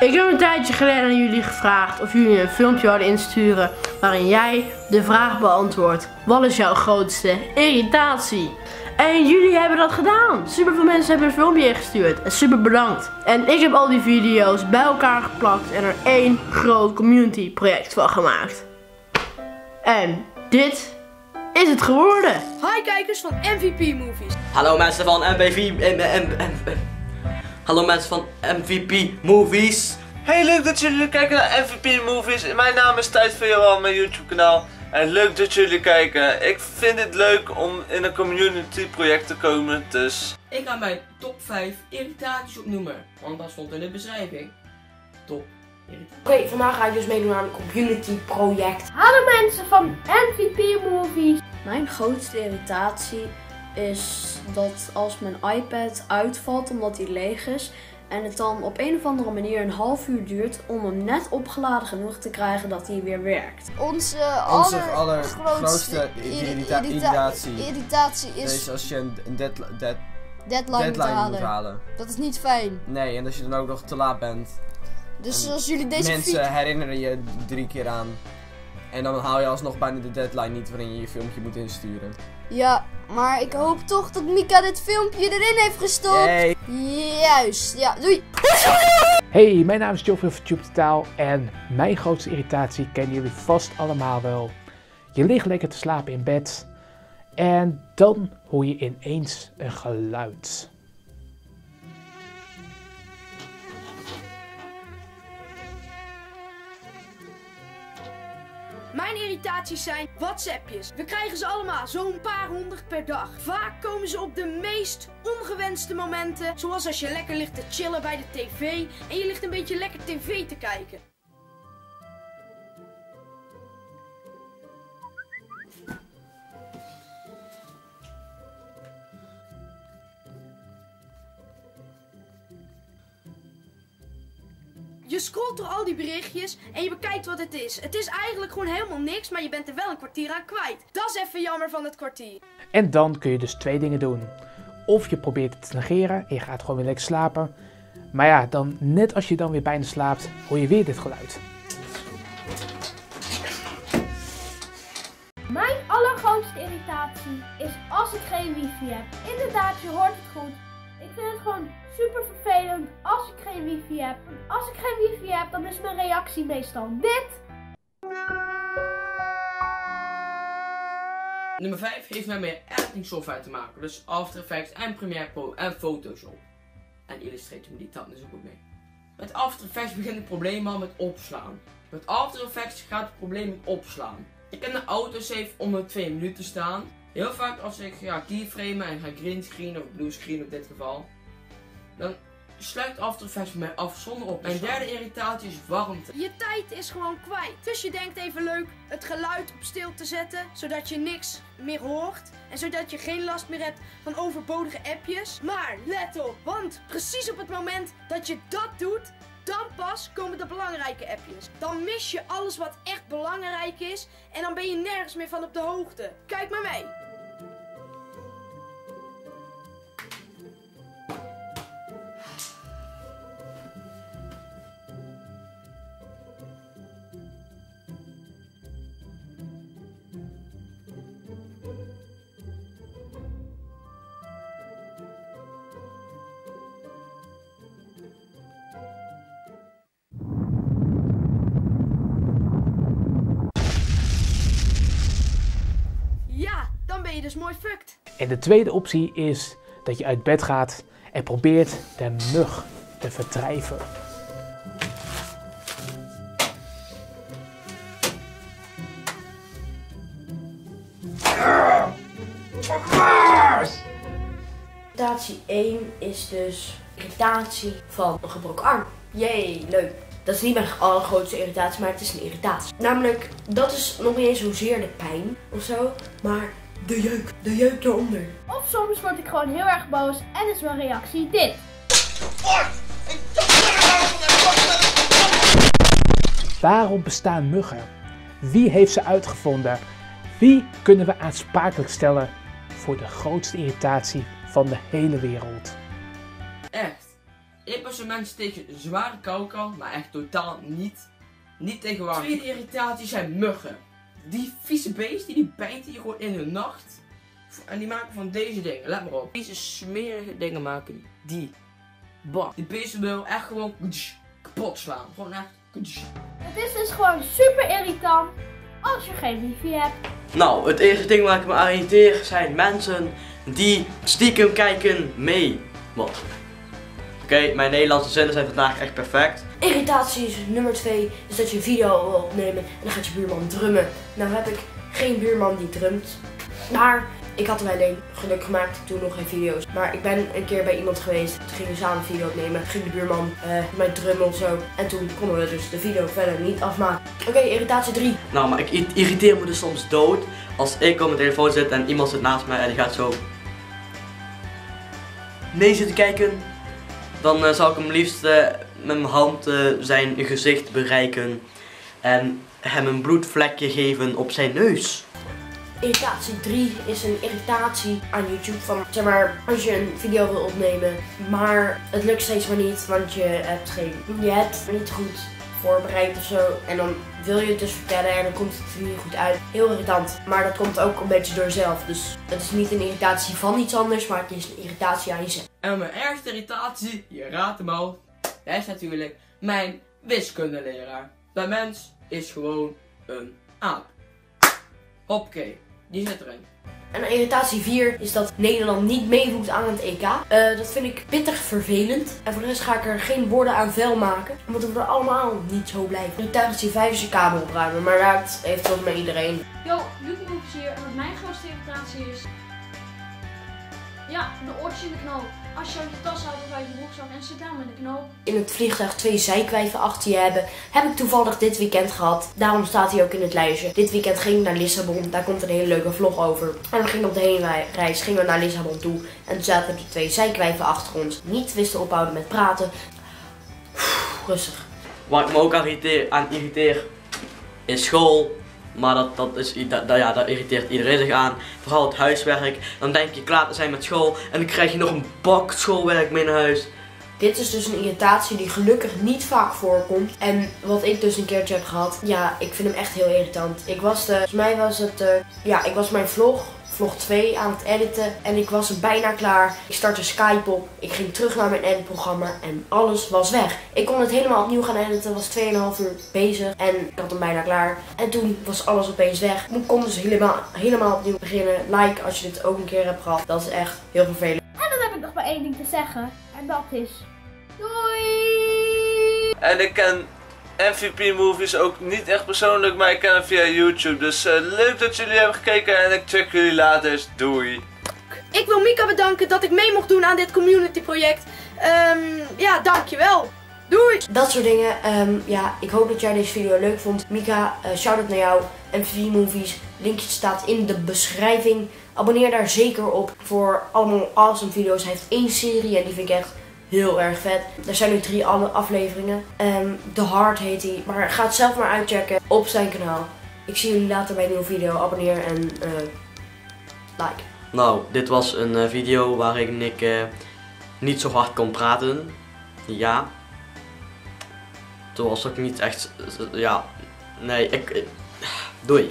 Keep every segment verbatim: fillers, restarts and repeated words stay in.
Ik heb een tijdje geleden aan jullie gevraagd of jullie een filmpje wilden insturen waarin jij de vraag beantwoordt: wat is jouw grootste irritatie? En jullie hebben dat gedaan. Super veel mensen hebben een filmpje ingestuurd. En super bedankt. En ik heb al die video's bij elkaar geplakt en er één groot community project van gemaakt. En dit is het geworden. Hi kijkers van M V P Movies. Hallo mensen van M V P... Hallo mensen van M V P Movies. Hey, leuk dat jullie kijken naar M V P Movies. Mijn naam is Tijd voor Johan, mijn YouTube kanaal. En leuk dat jullie kijken. Ik vind het leuk om in een community project te komen, dus... Ik ga mijn top vijf irritaties opnoemen, want dat stond in de beschrijving. Top irritaties. Oké, okay, vandaag ga ik dus meedoen aan een community project. Hallo mensen van M V P Movies. Mijn grootste irritatie is dat als mijn iPad uitvalt omdat hij leeg is en het dan op een of andere manier een half uur duurt om hem net opgeladen genoeg te krijgen dat hij weer werkt. Onze allergrootste irritatie is als je een deadline moet halen. Dat is niet fijn. Nee, en als je dan ook nog te laat bent. Dus als jullie deze mensen herinneren je drie keer aan. En dan haal je alsnog bijna de deadline niet waarin je je filmpje moet insturen. Ja, maar ik hoop toch dat Mica dit filmpje erin heeft gestopt. Hey. Juist, ja, doei. Hey, mijn naam is Joffrey van TubeTotaal en mijn grootste irritatie kennen jullie vast allemaal wel. Je ligt lekker te slapen in bed en dan hoor je ineens een geluid. Mijn irritaties zijn WhatsAppjes. We krijgen ze allemaal, zo'n paar honderd per dag. Vaak komen ze op de meest ongewenste momenten. Zoals als je lekker ligt te chillen bij de tv en je ligt een beetje lekker tv te kijken. Je scrolt door al die berichtjes en je bekijkt wat het is. Het is eigenlijk gewoon helemaal niks, maar je bent er wel een kwartier aan kwijt. Dat is even jammer van het kwartier. En dan kun je dus twee dingen doen. Of je probeert het te negeren en je gaat gewoon weer lekker slapen. Maar ja, dan net als je dan weer bijna slaapt, hoor je weer dit geluid. Mijn allergrootste irritatie is als ik geen wifi heb. Inderdaad, je hoort het goed. Ik vind het gewoon super vervelend als ik geen wifi heb. Als ik geen wifi heb, dan is mijn reactie meestal dit. Nummer vijf heeft met meer editing-software te maken. Dus After Effects en Premiere Pro en Photoshop. En Illustrator, die telt dus ook goed mee. Met After Effects begint het probleem al met opslaan. Met After Effects gaat het probleem met opslaan. Ik heb de autosave onder twee minuten staan. Heel vaak als ik ga keyframen en ga green screenen of blue screen op dit geval, dan sluit After Effects mij af zonder op. Mijn derde irritatie is warmte. Je tijd is gewoon kwijt. Dus je denkt even leuk het geluid op stil te zetten, zodat je niks meer hoort. En zodat je geen last meer hebt van overbodige appjes. Maar let op, want precies op het moment dat je dat doet, dan pas komen de belangrijke appjes. Dan mis je alles wat echt belangrijk is en dan ben je nergens meer van op de hoogte. Kijk maar mee. Dus mooi fucked. En de tweede optie is dat je uit bed gaat en probeert de mug te verdrijven. Irritatie één is dus irritatie van een gebroken arm. Jee, leuk. Dat is niet mijn allergrootste irritatie, maar het is een irritatie. Namelijk, dat is nog niet eens hoezeer de pijn of zo, maar... De jeuk, de jeuk eronder. Of soms word ik gewoon heel erg boos en is mijn reactie dit. Waarom bestaan muggen? Wie heeft ze uitgevonden? Wie kunnen we aansprakelijk stellen voor de grootste irritatie van de hele wereld? Echt, Ik was een mens tegen zware kou kan, maar echt totaal niet, niet tegen warmte. Tweede irritatie zijn muggen. Die vieze beesten die bijten je gewoon in hun nacht. En die maken van deze dingen, let maar op. Deze smerige dingen maken die. Bam. Die beesten wil echt gewoon kapot slaan. Gewoon echt. Het is dus gewoon super irritant als je geen wifi hebt. Nou, het eerste ding waar ik me irriteer zijn mensen die stiekem kijken mee. Wat? Oké, okay, mijn Nederlandse zinnen zijn vandaag echt perfect. Irritaties nummer twee is dat je een video wil opnemen en dan gaat je buurman drummen. Nou heb ik geen buurman die drumt. Maar ik had hem alleen geluk gemaakt, toen nog geen video's. Maar ik ben een keer bij iemand geweest, toen gingen we samen een video opnemen. Toen ging de buurman uh, met drummen of zo. En toen konden we dus de video verder niet afmaken. Oké, okay, irritatie drie. Nou, maar ik irriteer me dus soms dood als ik op mijn telefoon zit en iemand zit naast mij en die gaat zo mee zitten kijken. Dan uh, zou ik hem liefst uh, met mijn hand uh, zijn gezicht bereiken en hem een bloedvlekje geven op zijn neus. Irritatie drie is een irritatie aan YouTube van, zeg maar, als je een video wil opnemen, maar het lukt steeds maar niet, want je hebt geen, je hebt niet goed voorbereid of zo. En dan wil je het dus vertellen en dan komt het niet goed uit. Heel irritant, maar dat komt ook een beetje door zelf. Dus het is niet een irritatie van iets anders, maar het is een irritatie aan jezelf. En mijn ergste irritatie, je raadt hem al, dat is natuurlijk mijn wiskundeleraar. Dat mens is gewoon een aap. Hoppakee, die zit erin. En irritatie vier is dat Nederland niet meedoet aan het E K. Uh, dat vind ik pittig vervelend. En voor de rest ga ik er geen woorden aan vuil maken. Want we worden allemaal niet zo blij. Irritatie vijf is de kamer opruimen. Maar dat heeft wel met iedereen. Yo, Luc Moeks hier. En wat mijn grootste irritatie is... Ja, de oortjes in de knoop. Als je uit je tas haalt of uit je broekzak en zit daar met de knoop. In het vliegtuig twee zijkwijven achter je hebben. Heb ik toevallig dit weekend gehad. Daarom staat hij ook in het lijstje. Dit weekend ging ik naar Lissabon. Daar komt een hele leuke vlog over. En we gingen op de heenreis gingen we naar Lissabon toe. En toen zaten er twee zijkwijven achter ons. Niet wisten ophouden met praten. Pff, rustig. Waar ik me ook aan irriteer, aan irriteer is school. Maar dat, dat is, dat, dat, ja, daar irriteert iedereen zich aan. Vooral het huiswerk. Dan denk je klaar te zijn met school. En dan krijg je nog een bak schoolwerk mee naar huis. Dit is dus een irritatie die gelukkig niet vaak voorkomt. En wat ik dus een keertje heb gehad. Ja, ik vind hem echt heel irritant. Ik was de, volgens mij was het de, ja, ik was mijn vlog. Vlog twee aan het editen en ik was er bijna klaar. Ik startte Skype op, ik ging terug naar mijn editprogramma en alles was weg. Ik kon het helemaal opnieuw gaan editen, was twee en een half uur bezig en ik had hem bijna klaar. En toen was alles opeens weg. Ik kon dus helemaal, helemaal opnieuw beginnen. Like als je dit ook een keer hebt gehad, dat is echt heel vervelend. En dan heb ik nog maar één ding te zeggen en dat is doei! En ik ken M V P Movies ook niet echt persoonlijk, maar ik ken hem via YouTube. Dus uh, leuk dat jullie hebben gekeken en ik check jullie later. Dus doei! Ik wil Mica bedanken dat ik mee mocht doen aan dit community project. Um, ja, dankjewel! Doei! Dat soort dingen. Um, ja, ik hoop dat jij deze video leuk vond. Mica, uh, shout-out naar jou. M V P Movies, linkje staat in de beschrijving. Abonneer daar zeker op voor allemaal awesome video's. Hij heeft één serie en die vind ik echt... heel erg vet. Er zijn nu drie andere afleveringen. Um, The Heart heet hij. Maar ga het zelf maar uitchecken op zijn kanaal. Ik zie jullie later bij een nieuwe video. Abonneer en uh, like. Nou, dit was een uh, video waarin ik uh, niet zo hard kon praten. Ja. Toen was ik niet echt... Uh, ja. Nee, ik... Uh, doei.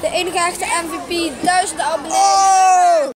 De enige echte M V P. Duizenden abonnees. Oh!